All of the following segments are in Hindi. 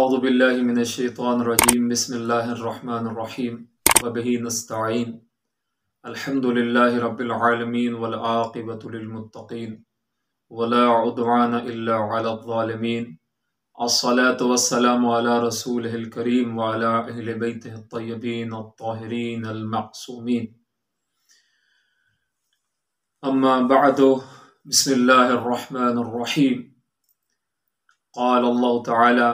अऊज़ु बिल्लाहि मिनश शैतानिर रजीम बिस्मिल्लाहिर रहमानिर रहीम व बिही नस्तईन अल्हम्दुलिल्लाहि रब्बिल आलमीन वल आक़िबतु लिल मुत्तक़ीन वला उदवाना इल्ला अलल ज़ालिमीन अस्सलातु वस्सलामु अला रसूलिहिल करीम व अला अहलि बैतिहित तय्यबीन अत्ताहिरीन अल मासूमीन अम्मा बअदु बिस्मिल्लाहिर रहमानिर रहीम क़ाल अल्लाह तआला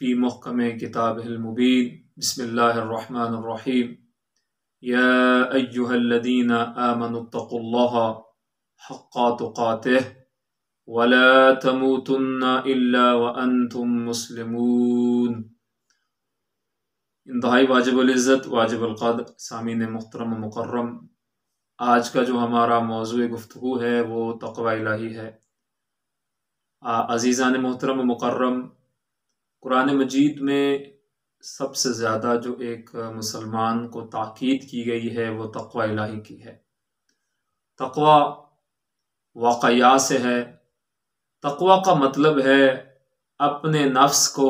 फ़ी मुहकमे किताबिहिल मुबीन बिस्मिल्लाहिर्रहमानिर्रहीम या अय्युहल्लज़ीना आमनुत्तक़ुल्लाहा हक़्क़ा तुक़ातिह वला तमूतुन्ना इल्ला व अंतुम मुस्लिमून। इंतहाई वाजिबुल इज़्ज़त वाजिबुल क़द्र सामीन मुहतरम मुकर्रम, आज का जो हमारा मौज़ूए गुफ्तगू है वो तक़वा इलाही है। अज़ीज़ान मोहतरम मुकर्रम, कुरान मजीद में सबसे ज़्यादा जो एक मुसलमान को ताक़ीद की गई है वो तक़वा इलाही की है। तक़वा वाक़या से है। तक़वा का मतलब है अपने नफ्स को,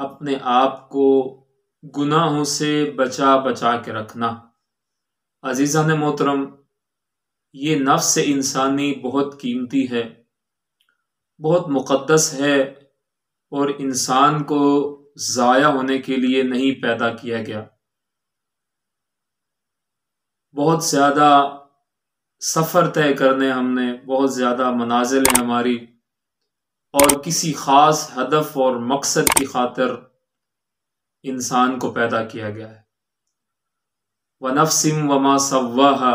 अपने आप को गुनाहों से बचा के रखना। अज़ीज़ान मोहतरम, ये नफ्स इंसानी बहुत कीमती है, बहुत मुक़द्दस है और इंसान को ज़ाया होने के लिए नहीं पैदा किया गया। बहुत ज़्यादा सफ़र तय करने हमने, बहुत ज़्यादा मनाजिल हैं हमारी और किसी ख़ास हदफ और मकसद की खातिर इंसान को पैदा किया गया है। व नफ़्सिम वमा सव्वाहा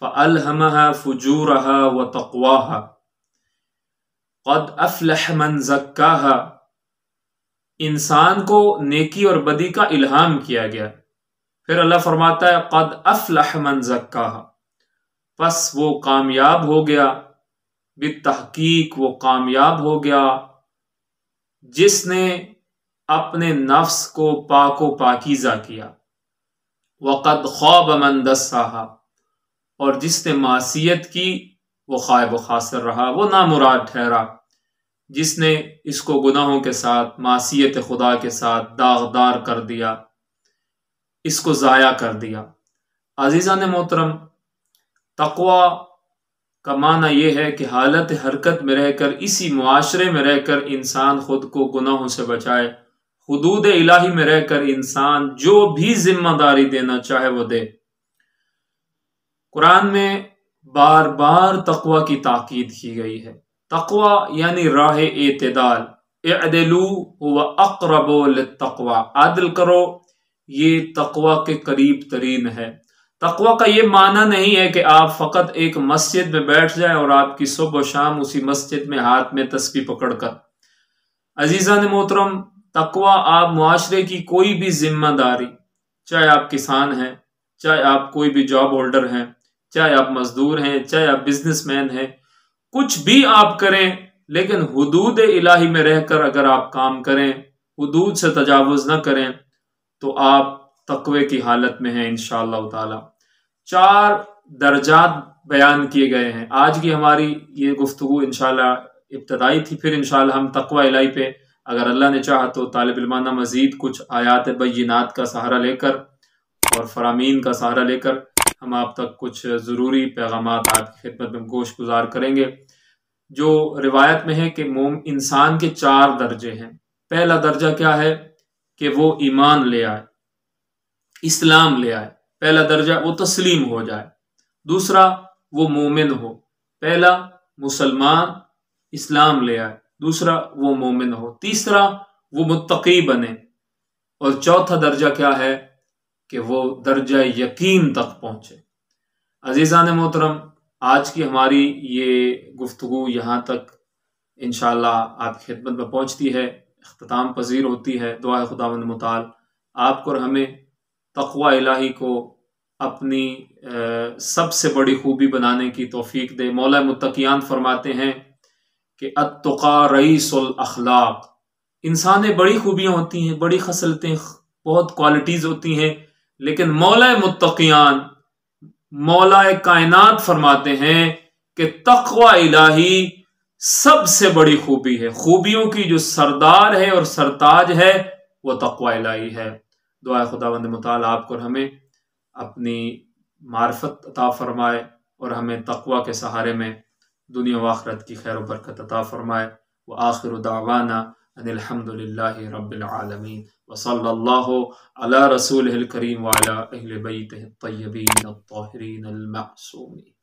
फ़अल्हमहा फ़ुजूरहा व तक़वाहा क़द अफ़्लह मन ज़क्काहा। इंसान को नेकी और बदी का इल्हाम किया गया। फिर अल्लाह फरमाता है क़द अफ़्लह मन ज़क्काहा, बस वो कामयाब हो गया, बितहक़ीक़ वो कामयाब हो गया जिसने अपने नफ्स को पाको पाकीज़ा किया। व क़द ख़ाब मन दस्साहा, और जिसने मासियत की वो ख़ाइब ख़ासर रहा, वो नामुराद ठहरा। जिसने इसको गुनाहों के साथ, मासियत खुदा के साथ दागदार कर दिया, इसको ज़ाया कर दिया। अज़ीज़ान मोहतरम, तक़वा का माना ये है कि हालत हरकत में रहकर, इसी मुआशरे में रहकर इंसान ख़ुद को गुनाहों से बचाए। हुदूद इलाही में रहकर इंसान जो भी ज़िम्मेदारी देना चाहे वो दे। कुरान में बार बार तक़वा की ताक़ीद की गई है। तक़वा यानी राह एतदाल, अदलू व अक़रब लित्तक़वा, अदल करो, ये तक़वा के करीब तरीन है। तक़वा का ये माना नहीं है कि आप फ़कत एक मस्जिद में बैठ जाएं और आपकी सुबह शाम उसी मस्जिद में हाथ में तस्बीह पकड़कर। अज़ीज़ान मोहतरम, तक़वा आप मुआशरे की कोई भी जिम्मेदारी, चाहे आप किसान हैं, चाहे आप कोई भी जॉब होल्डर हैं, चाहे आप मजदूर हैं, चाहे आप बिजनेसमैन हैं, कुछ भी आप करें लेकिन हुदूद इलाही में रहकर अगर आप काम करें, हुदूद से तजावुज़ न करें तो आप तक़वे की हालत में हैं इंशाअल्लाह ताला। 4 दर्जात बयान किए गए हैं। आज की हमारी ये गुफ्तगू इंशाअल्लाह इब्तदाई थी, फिर इंशाअल्लाह हम तक़वा इलाही पे अगर अल्लाह ने चाहा तो तालिब इल्माना मज़ीद कुछ आयात बय्यिनात का सहारा लेकर और फरामीन का सहारा लेकर हम आप तक कुछ ज़रूरी पैगामात आपकी खिदमत में गोश गुजार करेंगे। जो रिवायत में है कि मोम इंसान के 4 दर्जे हैं। पहला दर्जा क्या है कि वो ईमान ले आए, इस्लाम ले आए। पहला दर्जा वो तस्लीम हो जाए। दूसरा वो मोमिन हो। पहला मुसलमान इस्लाम ले आए, दूसरा वो मोमिन हो, तीसरा वो मुत्तकी बने और चौथा दर्जा क्या है कि वो दर्जा यकीन तक पहुँचे। अज़ीज़ान मोहतरम, आज की हमारी ये गुफ्तगू यहाँ तक इंशाअल्लाह आपकी खिदमत में पहुँचती है, इख्तिताम पजीर होती है। दुआ खुदावंद मुताल आपको और हमें तक़वा इलाही को अपनी सबसे बड़ी खूबी बनाने की तौफीक दे। मौला मुत्तकियान फरमाते हैं कि अत्तक़ा रईसुल अखलाक। इंसान में बड़ी खूबियाँ होती हैं, बड़ी खसलतें, बहुत क्वालिटीज़ होती हैं, लेकिन मौला मुत्तकियान, मौला कायनात फरमाते हैं कि तक़वा इलाही सबसे बड़ी खूबी है, खूबियों की जो सरदार है और सरताज है वो तक़वा इलाही है। दुआ खुदावंद मुताला आपको और हमें अपनी मार्फत अता फरमाए और हमें तक़वा के सहारे में दुनिया व आखिरत की खैर बरकत अता फरमाए। व आखिर दावाना अनिल हम्दुलिल्लाहि रब्बिल आलमीन व सल्लल्लाहु अला रसूलिहिल करीम व अला अहले बैतिहित तय्यबीन अत-ताहिरीन अल मासूमीन।